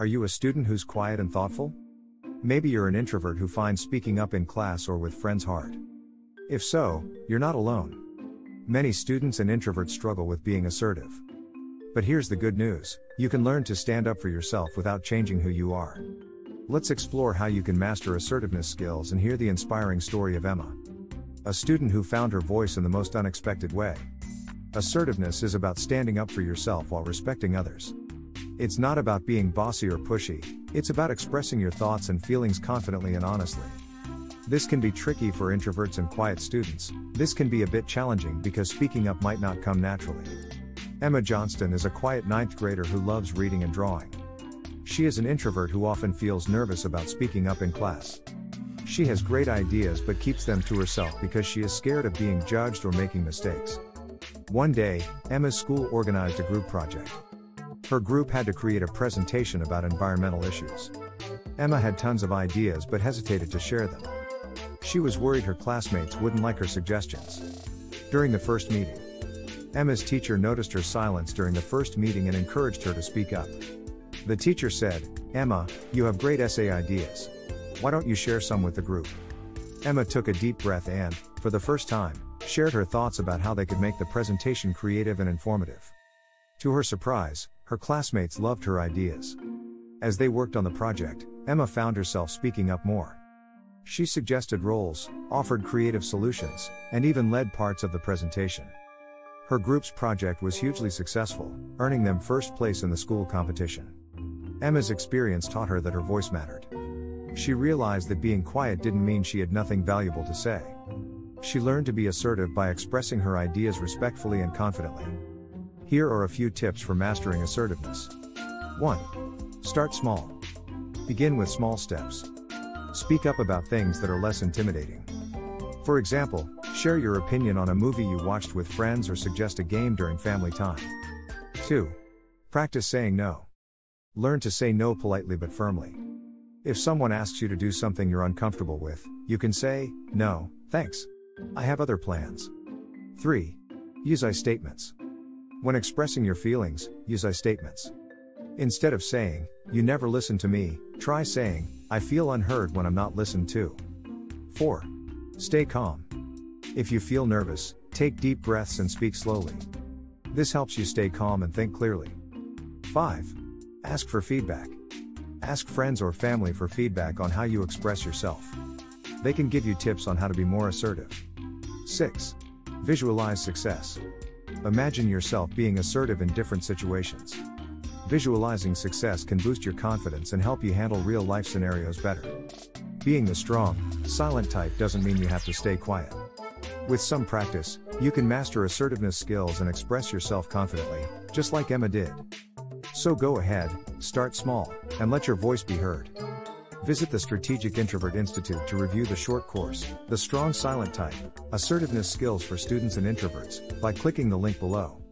Are you a student who's quiet and thoughtful? Maybe you're an introvert who finds speaking up in class or with friends hard. If so, you're not alone. Many students and introverts struggle with being assertive. But here's the good news, you can learn to stand up for yourself without changing who you are. Let's explore how you can master assertiveness skills and hear the inspiring story of Emma, a student who found her voice in the most unexpected way. Assertiveness is about standing up for yourself while respecting others. It's not about being bossy or pushy, it's about expressing your thoughts and feelings confidently and honestly. This can be tricky for introverts and quiet students. This can be a bit challenging because speaking up might not come naturally. Emma Johnston is a quiet 9th grader who loves reading and drawing. She is an introvert who often feels nervous about speaking up in class. She has great ideas but keeps them to herself because she is scared of being judged or making mistakes. One day, Emma's school organized a group project. Her group had to create a presentation about environmental issues. Emma had tons of ideas but hesitated to share them. She was worried her classmates wouldn't like her suggestions. During the first meeting, Emma's teacher noticed her silence during the first meeting and encouraged her to speak up. The teacher said, "Emma, you have great essay ideas. Why don't you share some with the group?" Emma took a deep breath and, for the first time, shared her thoughts about how they could make the presentation creative and informative. To her surprise, her classmates loved her ideas. As they worked on the project, Emma found herself speaking up more. She suggested roles, offered creative solutions, and even led parts of the presentation. Her group's project was hugely successful, earning them first place in the school competition. Emma's experience taught her that her voice mattered. She realized that being quiet didn't mean she had nothing valuable to say. She learned to be assertive by expressing her ideas respectfully and confidently. Here are a few tips for mastering assertiveness. 1. Start small. Begin with small steps. Speak up about things that are less intimidating. For example, share your opinion on a movie you watched with friends or suggest a game during family time. 2. Practice saying no. Learn to say no politely but firmly. If someone asks you to do something you're uncomfortable with, you can say, "No, thanks. I have other plans." 3. Use I statements. When expressing your feelings, use I statements. Instead of saying, "You never listen to me," try saying, "I feel unheard when I'm not listened to." 4. Stay calm. If you feel nervous, take deep breaths and speak slowly. This helps you stay calm and think clearly. 5. Ask for feedback. Ask friends or family for feedback on how you express yourself. They can give you tips on how to be more assertive. 6. Visualize success. Imagine yourself being assertive in different situations. Visualizing success can boost your confidence and help you handle real-life scenarios better. Being the strong, silent type doesn't mean you have to stay quiet. With some practice, you can master assertiveness skills and express yourself confidently, just like Emma did. So go ahead, start small, and let your voice be heard. Visit the Strategic Introvert Institute to review the short course, The Strong Silent Type: Assertiveness Skills for Students and Introverts, by clicking the link below.